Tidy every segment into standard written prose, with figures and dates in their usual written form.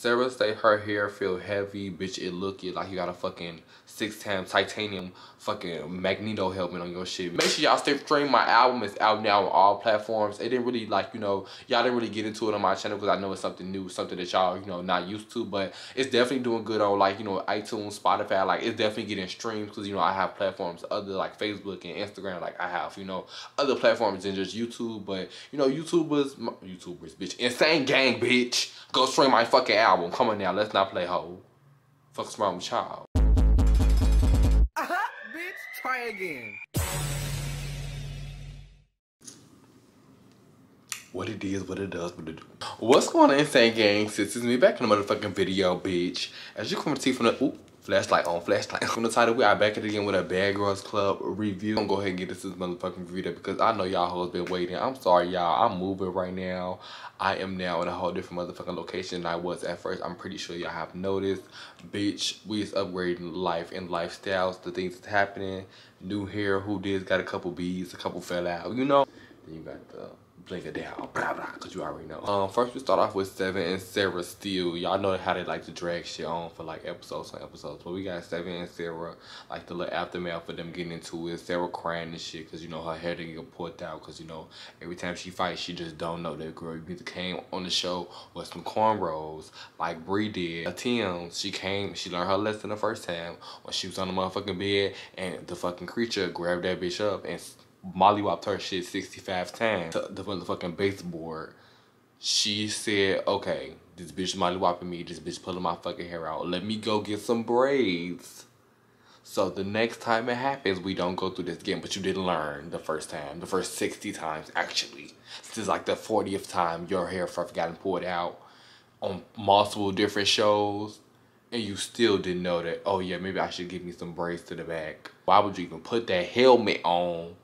Sarah say her hair feel heavy, bitch. It look it like you got a fucking 6-time titanium fucking Magneto helmet on your shit. Make sure y'all stream my album. It's out now on all platforms. It didn't really like, you know, y'all didn't really get into it on my channel because I know it's something new, something that y'all, you know, not used to. But it's definitely doing good on like, you know, iTunes, Spotify. Like it's definitely getting streams because, you know, I have platforms other like Facebook and Instagram. Like I have, you know, other platforms than just YouTube. But you know, YouTubers, bitch, insane gang, bitch. Go stream my fucking album. Come on now, let's not play hoe. Fuck's wrong with y'all? Bitch, try again. What it is, what it does, what it do. What's going on, insane gang? Sis, it's me back in the motherfucking video, bitch. As you can see from the flashlight. From the title, we are back at it again with a Bad Girls Club review. I'm gonna go ahead and get this motherfucking review because I know y'all hoes been waiting. I'm sorry, y'all. I'm moving right now. I am now in a whole different motherfucking location than I was at first. I'm pretty sure y'all have noticed. Bitch, we is upgrading life and lifestyles, the things that's happening. New hair, who did, got a couple beads, a couple fell out, you know? Then you got the blink it down, blah blah, because you already know. First we start off with Seven and Sarah still. Y'all know how they like to drag shit on for like episodes on episodes, but we got Seven and Sarah, like the little aftermath for them getting into it. Sarah crying and shit because, you know, her hair didn't get pulled out because, you know, every time she fights she just don't know. That girl either came on the show with some cornrows like Bree did. Attempts, she came, she learned her lesson the first time when she was on the motherfucking bed and the fucking creature grabbed that bitch up and mollywopped her shit 65 times to the motherfucking baseboard. She said, okay, this bitch mollywopping me, this bitch pulling my fucking hair out, let me go get some braids so the next time it happens we don't go through this again. But you didn't learn the first time, the first 60 times actually. This is like the 40th time your hair first gotten pulled out on multiple different shows. And you still didn't know that, oh yeah, maybe I should give me some braids to the back. Why would you even put that helmet on?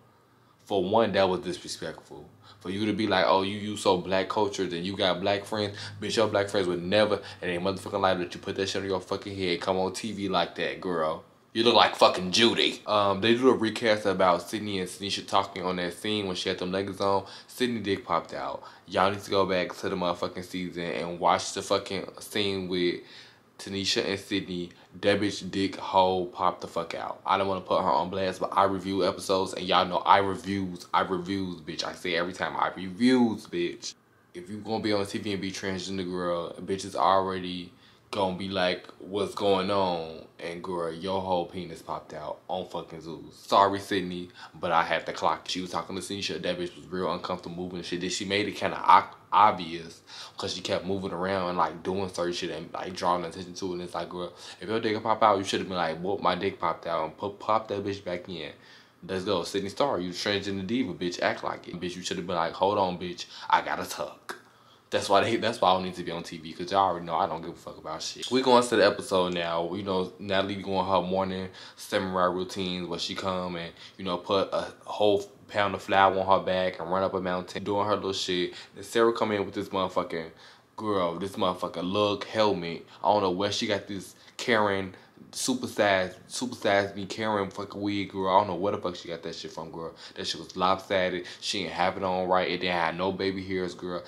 For one, that was disrespectful. For you to be like, oh, you so black cultured and you got black friends. Bitch, your black friends would never in their motherfucking life let you put that shit on your fucking head. Come on TV like that, girl. You look like fucking Judy. They do a recast about Sydney and Tanisha talking on that scene when she had them leggings on. Sydney dick popped out. Y'all need to go back to the motherfucking season and watch the fucking scene with Tanisha and Sydney. That bitch dick hole popped the fuck out. I don't want to put her on blast, but I review episodes and y'all know I reviews, bitch. I say every time, I reviews, bitch. If you gonna be on TV and be transgender, girl, bitch is already gonna be like, what's going on? And girl, your whole penis popped out on fucking Zeus. Sorry, Sydney, but I had to clock. She was talking to Tanisha. That bitch was real uncomfortable moving and shit. Then she made it kind of awkward. Obvious because she kept moving around and like doing certain shit and like drawing attention to it. And it's like, girl, if your dick pop out, you should have been like, whoop, my dick popped out and pop that bitch back in. Let's go. Sydney Starr, you transgender diva, bitch, act like it. Bitch, you should have been like, hold on, bitch, I gotta tuck. That's why I don't need to be on TV, because y'all already know I don't give a fuck about shit. We going to the episode now. You know, Natalie doing her morning samurai routines where she come and, you know, put a whole pound of flour on her back and run up a mountain doing her little shit. And Sarah come in with this motherfucking girl, this motherfucking lug helmet. I don't know where she got this Karen supersized me Karen fucking wig, girl. I don't know where the fuck she got that shit from, girl. That shit was lopsided. She didn't have it on right. It didn't have no baby hairs, girl.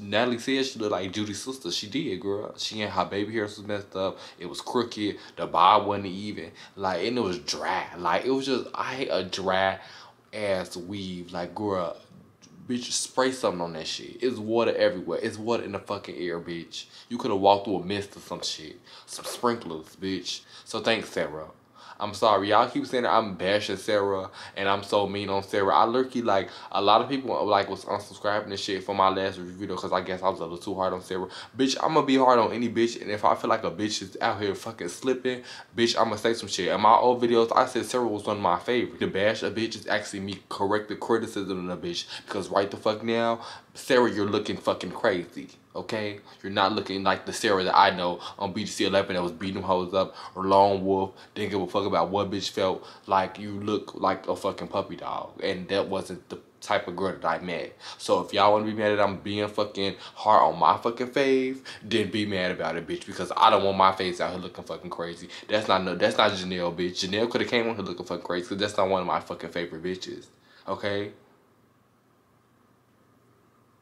Natalie said she looked like Judy's sister. She did, girl. She and her baby hairs was messed up. It was crooked. The bob wasn't even. Like, and it was dry. Like, it was just, I hate a dry ass weave. Like, girl, bitch, spray something on that shit. It's water everywhere. It's water in the fucking air, bitch. You could have walked through a mist or some shit. Some sprinklers, bitch. So thanks, Sarah. I'm sorry. Y'all keep saying that I'm bashing Sarah and I'm so mean on Sarah. I lurky, like, a lot of people, like, was unsubscribing and shit for my last review because I guess I was a little too hard on Sarah. Bitch, I'm gonna be hard on any bitch, and if I feel like a bitch is out here fucking slipping, bitch, I'm gonna say some shit. In my old videos, I said Sarah was one of my favorites. To bash a bitch is actually me correcting criticism of a bitch, because right the fuck now, Sarah, you're looking fucking crazy. Okay, you're not looking like the Sarah that I know on BGC11 that was beating them hoes up, or Lone Wolf, didn't give a fuck about what bitch felt. Like, you look like a fucking puppy dog, and that wasn't the type of girl that I met. So if y'all want to be mad that I'm being fucking hard on my fucking fave, then be mad about it, bitch, because I don't want my face out here looking fucking crazy. That's not Janelle, bitch. Janelle could have came on here looking fucking crazy, because that's not one of my fucking favorite bitches. Okay?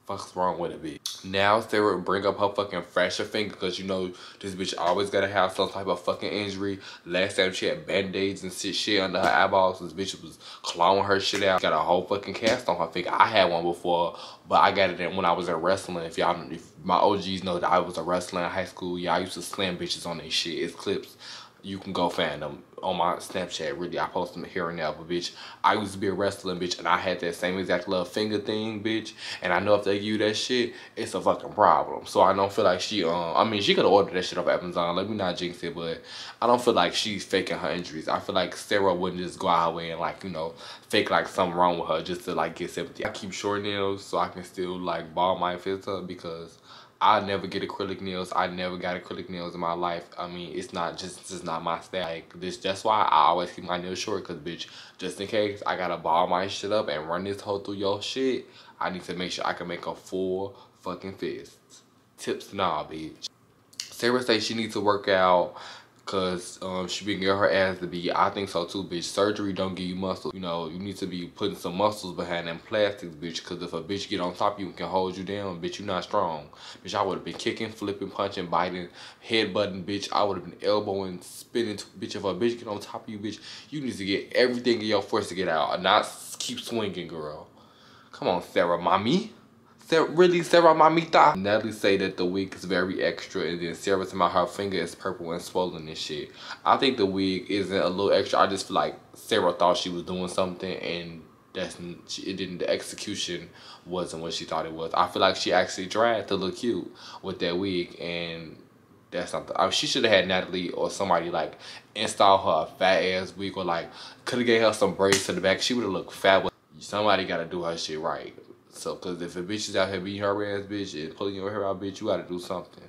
fuck's wrong with a bitch? Now Sarah bring up her fucking fractured finger because you know this bitch always gotta have some type of fucking injury. Last time she had band-aids and shit under her eyeballs. This bitch was clawing her shit out. Got a whole fucking cast on her finger. I had one before, but I got it in when I was in wrestling. If y'all, if my OGs know that I was a wrestler in high school, y'all used to slam bitches on their shit. It's clips. You can go find them on my Snapchat. Really, I post them here and there, but bitch, I used to be a wrestling bitch, and I had that same exact little finger thing, bitch. And I know if they give you that shit, it's a fucking problem. So I don't feel like she, I mean, she could have ordered that shit off Amazon. Let me not jinx it, but I don't feel like she's faking her injuries. I feel like Sarah wouldn't just go out her way and, like, you know, fake like something wrong with her just to like get sympathy. I keep short nails so I can still like ball my fist up because I never get acrylic nails. I never got acrylic nails in my life. I mean, it's not just not my style. Like this, that's why I always keep my nails short. Cause bitch, just in case I gotta ball my shit up and run this hole through your shit, I need to make sure I can make a full fucking fist. Tips, nah, bitch. Sarah say she needs to work out. Cause she been getting her ass to be. I think so too, bitch. Surgery don't give you muscle. You know, you need to be putting some muscles behind them plastics, bitch. Cause if a bitch get on top of you and can hold you down, bitch, you not strong. Bitch, I would have been kicking, flipping, punching, biting, headbutting, bitch. I would have been elbowing, spinning, bitch. If a bitch get on top of you, bitch, you need to get everything in your force to get out. Not keep swinging, girl. Come on, Sarah, mommy. Really, Sarah mamita. Natalie say that the wig is very extra, and then Sarah said her finger is purple and swollen and shit. I think the wig isn't a little extra. I just feel like Sarah thought she was doing something, and that's it didn't. The execution wasn't what she thought it was. I feel like she actually tried to look cute with that wig, and that's not. I mean, she should have had Natalie or somebody like install her a fat ass wig, or like could have gave her some braids to the back. She would have looked fat. Somebody gotta do her shit right. So, cause if a bitch is out here beating her ass, bitch, and pulling your hair out, bitch, you gotta do something.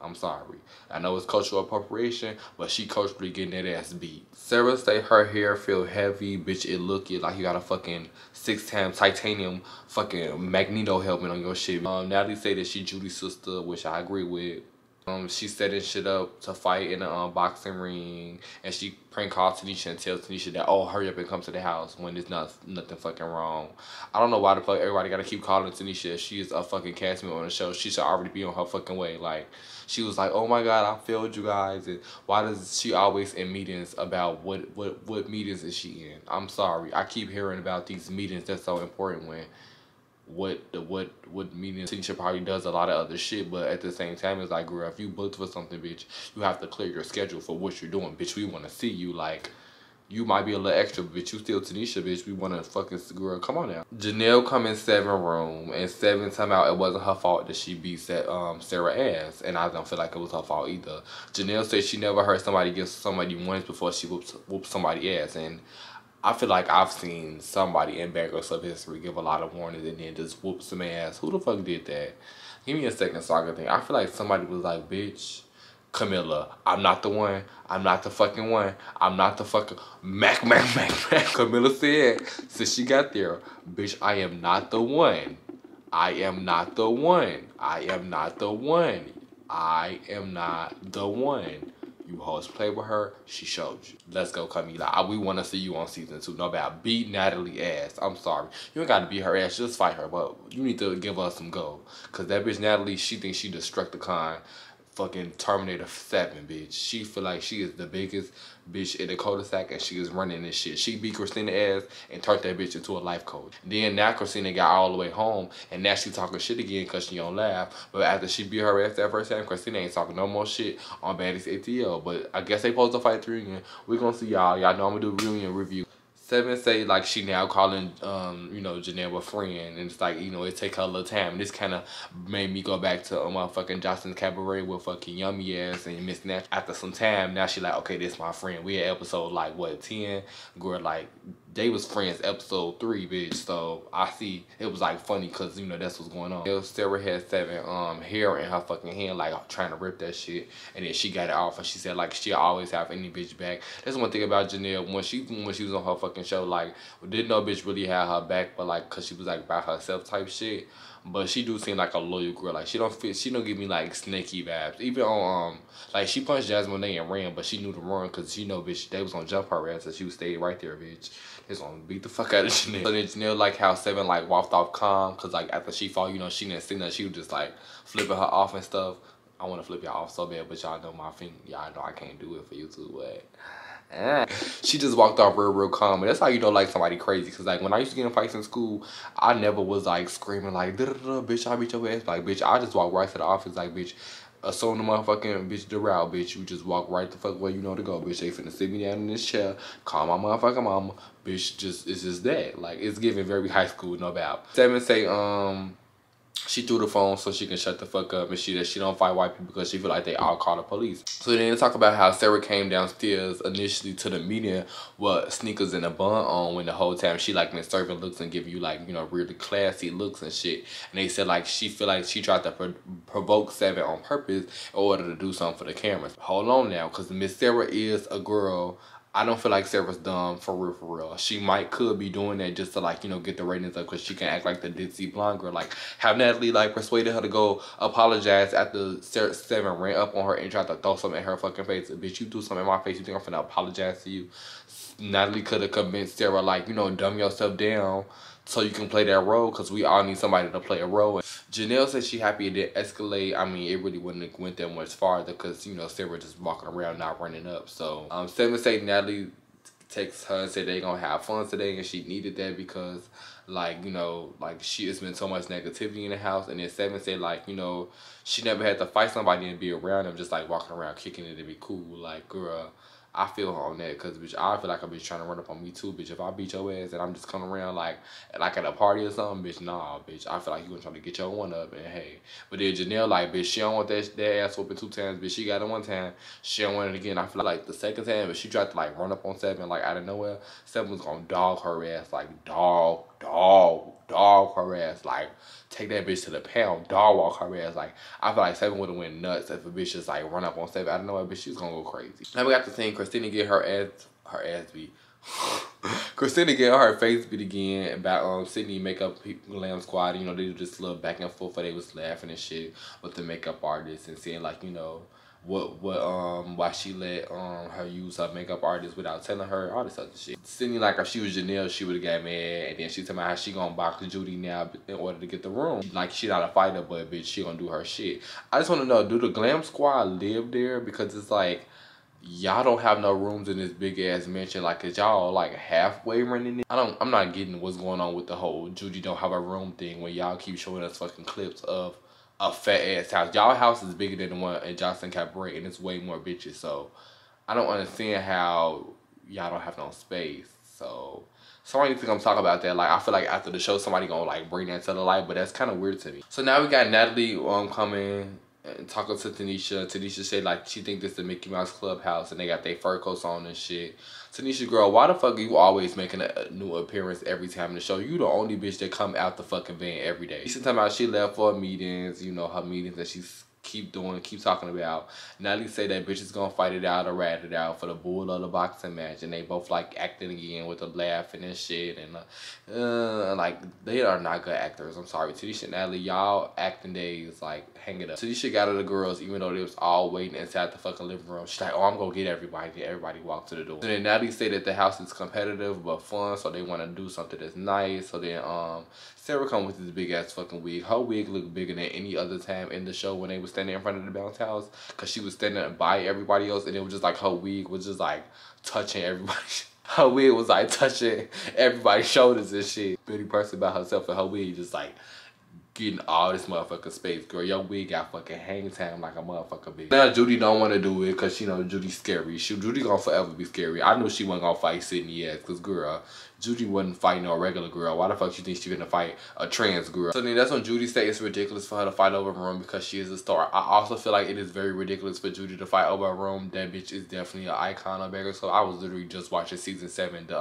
I'm sorry. I know it's cultural appropriation, but she culturally getting that ass beat. Sarah say her hair feel heavy, bitch, it look it like you got a fucking 6-time titanium fucking Magneto helmet on your shit. Natalie say that she Judy's sister, which I agree with. She's setting shit up to fight in a boxing ring, and she prank calls Tanisha and tells Tanisha that, oh, hurry up and come to the house when there's nothing fucking wrong. I don't know why the fuck everybody gotta keep calling Tanisha. She is a fucking castmate on the show. She should already be on her fucking way. Like, she was like, oh my god, I failed you guys, and why does she always in meetings about what meetings is she in? I'm sorry, I keep hearing about these meetings that's so important when what meetings Tanisha probably does a lot of other shit, but at the same time it's like, girl, if you booked for something, bitch, you have to clear your schedule for what you're doing, bitch. We want to see you. Like, you might be a little extra, bitch, you still Tanisha, bitch. We want to fucking, girl, come on now. Janelle come in Seven room, and Seven time out, it wasn't her fault that she beat that Sarah ass, and I don't feel like it was her fault either. Janelle said she never heard somebody give somebody once before she whooped somebody ass, and I feel like I've seen somebody in Bad Girls Club history give a lot of warnings and then just whoop some ass. Who the fuck did that? Give me a second so I can think. I feel like somebody was like, bitch, Camilla, I'm not the one. I'm not the fucking one. I'm not the fucking Mac. Camilla said since she got there, bitch, I am not the one. I am not the one. I am not the one. I am not the one. You hoes play with her, she showed you. Let's go, Camila. We want to see you on season 2. No bad. Beat Natalie ass. I'm sorry. You ain't got to beat her ass. Just fight her. But you need to give us some gold. Because that bitch Natalie, she thinks she Destructicon fucking Terminator 7, bitch. She feel like she is the biggest bitch in the cul-de-sac, and she is running this shit. She beat Christina ass and turned that bitch into a life coach. Then now Christina got all the way home, and now she talking shit again because she don't laugh. But after she beat her ass that first time, Christina ain't talking no more shit on Baddies ATL. But I guess they supposed to fight 3 reunion. We're gonna see y'all. Y'all know I'm gonna do reunion review. Seven say like she now calling you know, Janelle a friend, and it's like, you know, it take her a little time. This kind of made me go back to my fucking Jocelyn Cabaret with fucking Yummy ass and Miss Nat. After some time, now she like, okay, this my friend. We had episode like what 10, girl, like they was friends episode 3, bitch. So I see it was like funny because you know that's what's going on. Sarah had Seven hair in her fucking hand, like trying to rip that shit, and then she got it off, and she said like she always have any bitch back. That's one thing about Janelle when she was on her fucking show, like didn't no bitch really have her back, but like cause she was like by herself type shit. But she do seem like a loyal girl. Like, she don't give me, like, snaky vibes. Even on, like, she punched Jasmine and ran, but she knew to run because she know, bitch, they was going to jump her ass and she would stay right there, bitch. They was going to beat the fuck out of Janelle. So then Janelle, like, how Seven, like, walked off calm because, like, after she fought, you know, she didn't see that. She was just, like, flipping her off and stuff. I want to flip y'all off so bad, but y'all know my thing. Y'all know I can't do it for YouTube, but... She just walked off real calm, and that's how you know like somebody crazy. Because like when I used to get in fights in school, I never was like screaming like bitch, I beat your ass. Like, bitch, I just walk right to the office like, bitch, assume the motherfucking bitch the route, bitch. You just walk right the fuck where you know to go, bitch. They finna sit me down in this chair, call my motherfucking mama, bitch. Just it's just that. Like, it's giving very high school, no doubt. Seven say she threw the phone so she can shut the fuck up and she don't fight white people because she feel like they all call the police. So then they talk about how Sarah came downstairs initially to the meeting with sneakers and a bun on when the whole time she like been serving looks and giving you like, you know, really classy looks and shit. And they said like she feel like she tried to provoke Seven on purpose in order to do something for the cameras. Hold on now, because Miss Sarah is a girl. I don't feel like Sarah's dumb, for real. She could be doing that just to, like, you know, get the ratings up because she can act like the ditzy blonde girl. Like, how Natalie, like, persuaded her to go apologize after Seven ran up on her and tried to throw something in her fucking face. Bitch, you do something in my face, you think I'm finna apologize to you? Natalie could have convinced Sarah, like, you know, dumb yourself down so you can play that role, because we all need somebody to play a role. And Janelle said she happy it didn't escalate. I mean, it really wouldn't have went that much farther because, you know, Sarah just walking around not running up. So, Seven say Natalie texts her and said they gonna have fun today, and she needed that because, like, you know, like, she has been so much negativity in the house. And then Seven said, like, you know, she never had to fight somebody and be around them, just, like, walking around kicking it to be cool. Like, girl, I feel her on that because, bitch, I feel like a bitch trying to run up on me too, bitch. If I beat your ass and I'm just coming around like at a party or something, bitch, nah, bitch. I feel like you gonna try to get your one up and hey. But then Janelle, like, bitch, she don't want that ass whooping 2 times, bitch. She got it 1 time. She don't want it again. I feel like the 2nd time, but she tried to, like, run up on Seven, like, out of nowhere. Seven was gonna dog her ass, like, dog her ass, like, take that bitch to the pound, dog walk her ass. Like, I feel like Seven would have went nuts if a bitch just, like, run up on Seven. I don't know, a bitch, she's gonna go crazy. Now we got the scene, Christina get her ass beat. Christina get her face beat again about Sydney makeup people, glam squad. You know, they do this little back and forth where they was laughing and shit with the makeup artist and saying, like, you know, why she let her use her makeup artist without telling her all this other shit. Sydney, like, if she was Janelle, she would have got mad, and then she talking about how she gonna box Judy now in order to get the room. Like, she not a fighter, but bitch, she gonna do her shit. I just wanna know, do the glam squad live there? Because it's like, y'all don't have no rooms in this big ass mansion. Like, is y'all like halfway running it? I'm not getting what's going on with the whole Judy don't have a room thing when y'all keep showing us fucking clips of a fat ass house. Y'all house is bigger than the one at Jocelyn Cabaret, and it's way more bitches. So I don't understand how y'all don't have no space. So somebody think I'm talking about that. Like, I feel like after the show, somebody gonna like bring that to the light, but that's kind of weird to me. So now we got Natalie coming and talking to Tanisha. Tanisha said, like, she think this is the Mickey Mouse Clubhouse, and they got their fur coats on and shit. Tanisha, girl, why the fuck are you always making a new appearance every time in the show? You the only bitch that come out the fucking van every day. She's talking about she left for meetings, you know, her meetings that she's keep talking about. Natalie say that bitch is gonna fight it out or rat it out for the bull of the boxing match, and they both like acting again with the laughing and shit, and like, they are not good actors. I'm sorry, Tanisha and Natalie, y'all acting days, like, hang it up. Tanisha got to the girls, even though they was all waiting inside the fucking living room. She's like, oh, I'm gonna get everybody. Then everybody walked to the door. So then Natalie say that the house is competitive but fun, so they want to do something that's nice. So then Sarah come with this big ass fucking wig. Her wig looked bigger than any other time in the show when they was standing in front of the bounce house, because she was standing by everybody else, and it was just like her wig was just like touching everybody. Her wig was like touching everybody's shoulders and shit. Pretty person by herself, and her wig just like getting all this motherfucking space. Girl, your wig got fucking hang time like a motherfucker bitch. Now Judy don't want to do it because she know Judy's scary. Judy gonna forever be scary. I knew she wasn't gonna fight Sydney ass, because girl, Judy wasn't fighting no regular girl. Why the fuck you think she gonna fight a trans girl? So then that's when Judy say it's ridiculous for her to fight over a room because she is a star. I also feel like it is very ridiculous for Judy to fight over a room. That bitch is definitely an icon of Bad Girls Club. I was literally just watching season 7 the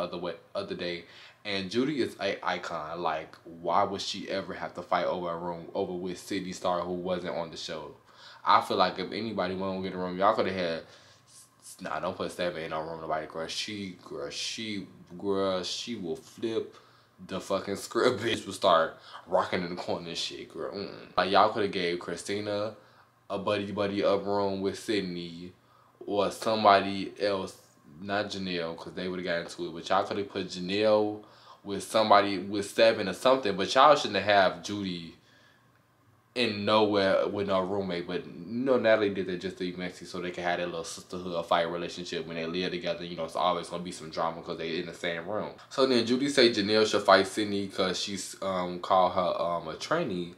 other day, and Judy is an icon. Like, why would she ever have to fight over a room over with Sydney Starr, who wasn't on the show? I feel like if anybody wanted to get a room, y'all could have had... Nah, don't put Seven in no room, nobody, girl. She will flip the fucking script, bitch would start rocking in the corner and shit, girl. Like, y'all could have gave Christina a buddy up room with Sydney or somebody else, not Janelle, because they would have gotten into it, but y'all could have put Janelle with somebody with Seven or something, but y'all shouldn't have Judy in nowhere with no roommate. But Natalie did that just to be messy so they could have that little sisterhood or fight relationship. When they live together, you know, it's always gonna be some drama because they in the same room. So then Judy say Janelle should fight Sydney because she's called her a trainee,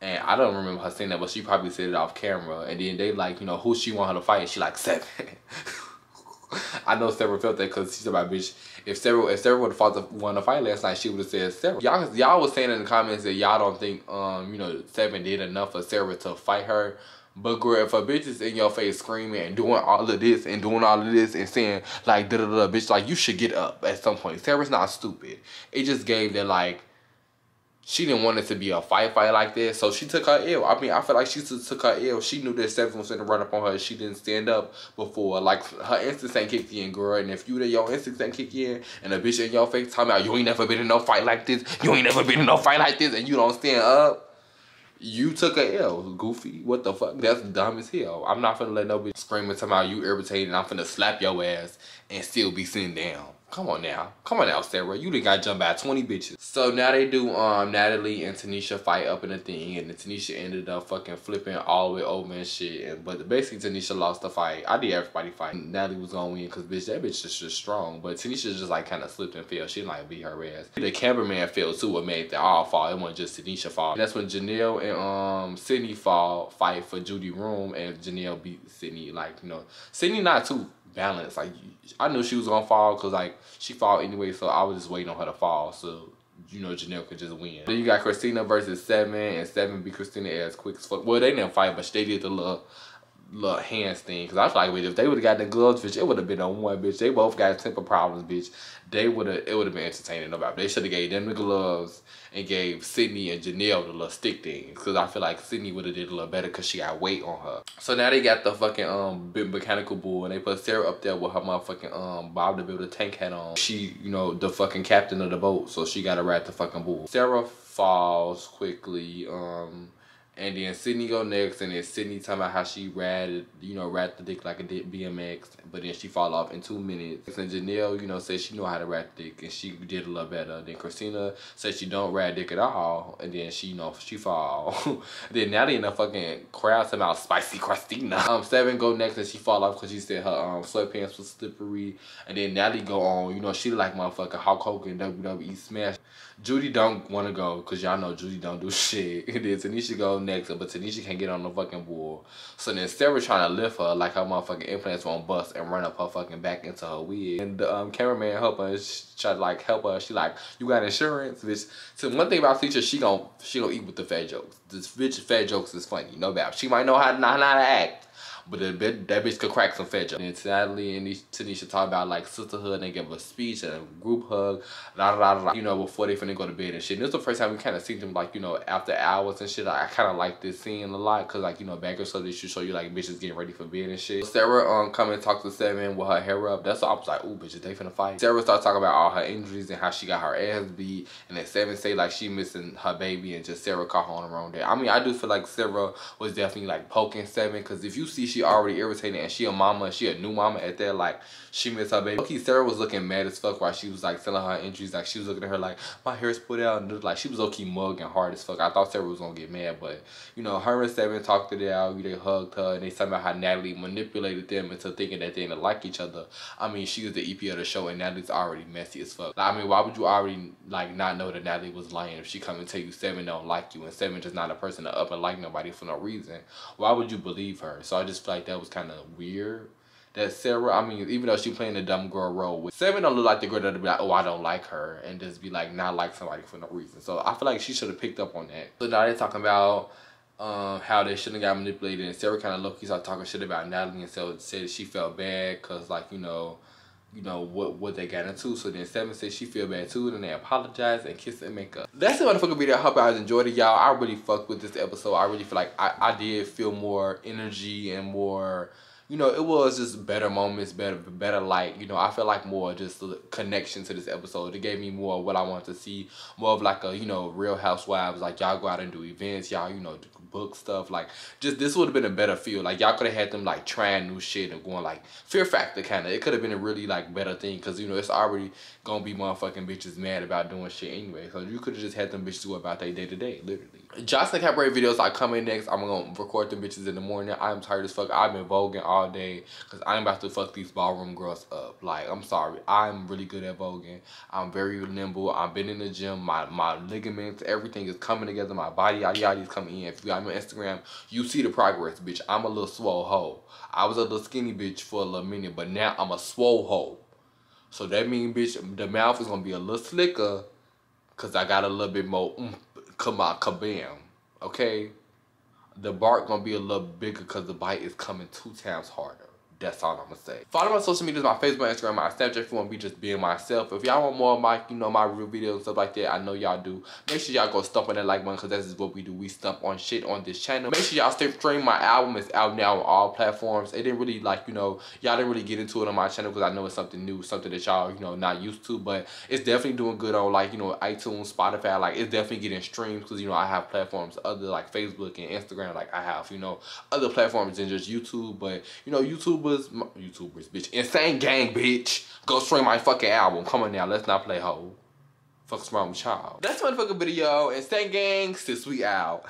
and I don't remember her saying that, but she probably said it off camera. And then they like, you know, who she want her to fight, and she like Seven. I know Sarah felt that because she said, my bitch, if Sarah would have fought won the fight last night, she would have said Sarah. Y'all was saying in the comments that y'all don't think, you know, Seven did enough for Sarah to fight her. But girl, if a bitch is in your face screaming and doing all of this and saying like da-da-da, bitch, like you should get up at some point. Sarah's not stupid. It just gave that like, she didn't want it to be a fight like that, so she took her L. I mean, I feel like she took her L. She knew that Seven was going to run up on her. She didn't stand up before. Like, her instincts ain't kicked in, girl. And if you that your instincts ain't kicked in, and a bitch in your face talking about, you ain't never been in no fight like this, you ain't never been in no fight like this, and you don't stand up, you took a L, goofy. What the fuck? That's dumb as hell. I'm not finna let no bitch scream and talking about you irritated, I'm finna slap your ass and still be sitting down. Come on now, Sarah. You done got jumped by 20 bitches. So now they do Natalie and Tanisha fight up in the thing, and Tanisha ended up fucking flipping all the way over and shit. But basically Tanisha lost the fight. I did everybody fight. Natalie was gonna win because bitch, that bitch is just strong. But Tanisha just like kind of slipped and fell. She didn't like beat her ass. The cameraman fell too. It made them all fall. It wasn't just Tanisha fall. And that's when Janelle and Sydney fight for Judy room, and Janelle beat Sydney. Like, you know, Sydney not too balance. Like, I knew she was gonna fall because like she fall anyway, so I was just waiting on her to fall so, you know, Janelle could just win. Then you got Christina versus Seven, and Seven beat Christina as quick as fuck. Well, they didn't fight, but they did the little hands thing, because I was like, wait, if they would have gotten the gloves, bitch, it would have been on one, bitch. They both got temper problems, bitch. It would have been entertaining. Nobody. They should have gave them the gloves and gave Sydney and Janelle the little stick things, because I feel like Sydney would have did a little better because she got weight on her. So now they got the fucking big mechanical bull, and they put Sarah up there with her motherfucking Bob the Builder tank hat on. She, you know, the fucking captain of the boat, so she gotta ride the fucking bull. Sarah falls quickly, and then Sydney go next, and then Sydney talking about how she rat the dick like a BMX, but then she fall off in 2 minutes. And Janelle, you know, said she know how to rat dick, and she did a little better. Then Christina said she don't rat dick at all, and then she, you know, she fall. Then now they in the fucking crowd talking about spicy Christina. Seven go next, and she fall off because she said her sweatpants was slippery. And then Natalie go on, you know, she like motherfucking Hulk Hogan WWE smash. Judy don't want to go because y'all know Judy don't do shit. And then Tanisha go next, but Tanisha can't get on the fucking wall. So then Sarah trying to lift her like her motherfucking implants won't bust and run up her fucking back into her wig. And the cameraman help her, try to like help her. She like, you got insurance, bitch. So one thing about Tanisha, she gon' eat with the fat jokes. This bitch fat jokes is funny, no doubt. She might know how to act, but that bitch could crack some fat jokes. And then Natalie and Tanisha talk about like sisterhood and give a speech and a group hug, you know, before they finna go to bed and shit. And this is the first time we kind of seen them like, you know, after hours and shit. I kind of like this scene a lot because, like, you know, Bad Girls Club, they should show you like bitches getting ready for bed and shit. Sarah come and talk to Seven with her hair up. That's all. I was like, ooh, bitches, they finna fight. Sarah started talking about all her injuries and how she got her ass beat, and then Seven say like she missing her baby, and just Sarah caught her on the wrong day. I mean, I do feel like Sarah was definitely like poking Seven, because if you see she already irritated and she a mama, she a new mama at that, like she missed her baby. Okay, Sarah was looking mad as fuck while she was like telling her injuries, like she was looking at her like, my hair's put out, and like she was okay mugging hard as fuck. I thought Sarah was gonna get mad, but you know, her and Seven talked it out, they hugged her, and they talking about how Natalie manipulated them into thinking that they didn't like each other. I mean, she was the EP of the show, and Natalie's already messy as fuck. I mean, why would you already like not know that Natalie was lying if she come and tell you Seven don't like you, and Seven just not a person to up and like nobody for no reason? Why would you believe her? So I just feel like that was kind of weird that Sarah, I mean, even though she playing the dumb girl role, with Seven don't look like the girl that'll be like, oh, I don't like her, and just be like not like somebody for no reason. So I feel like she should have picked up on that. So now they're talking about how they shouldn't got manipulated, and Sarah kind of low-key started talking shit about Natalie, and Sarah said she felt bad because, like, you know what they got into. So then Seven said she feel bad too, and they apologize and kiss and make up. That's the motherfucking video. I hope you guys enjoyed it, y'all. I really fucked with this episode. I really feel like I did feel more energy and more, you know, it was just better moments, better light. You know, I feel like more just the connection to this episode. It gave me more of what I wanted to see, more of like a, you know, Real Housewives, like y'all go out and do events, y'all, you know, do book stuff. Like, just this would have been a better feel. Like, y'all could have had them like trying new shit and going like Fear Factor kind of. It could have been a really like better thing, because, you know, it's already gonna be motherfucking bitches mad about doing shit anyway. So you could have just had them bitches do about their day to day, literally. Jocelyn Cabaret videos are coming next. I'm gonna record them bitches in the morning. I'm tired as fuck. I've been voguing all day because I'm about to fuck these ballroom girls up. Like, I'm sorry, I'm really good at voguing. I'm very nimble. I've been in the gym. My ligaments, everything is coming together. My body, yaddy is coming in. If you got me on Instagram, you see the progress, bitch. I'm a little swole hoe. I was a little skinny bitch for a little minute, but now I'm a swole hoe. So that means, bitch, the mouth is gonna be a little slicker because I got a little bit more come on, kabam. Okay? The bark gonna be a little bigger because the bite is coming 2 times harder. That's all I'm gonna say. Follow my social medias, my Facebook, Instagram, my Snapchat, if you wanna be just being myself. If y'all want more of my, you know, my real videos and stuff like that, I know y'all do. Make sure y'all go stomp on that like button, because that's just what we do. We stomp on shit on this channel. Make sure y'all stream my album. It's out now on all platforms. It didn't really, like, you know, y'all didn't really get into it on my channel because I know it's something new, something that y'all, you know, not used to, but it's definitely doing good on, like, you know, iTunes, Spotify. Like, it's definitely getting streams because, you know, I have platforms other, like Facebook and Instagram. Like, I have, you know, other platforms than just YouTube, but, you know, YouTubers, bitch, insane gang, bitch, go stream my fucking album. Come on now, let's not play hoe. Fuck's wrong with y'all? That's my fucking video. Insane gang, since we out.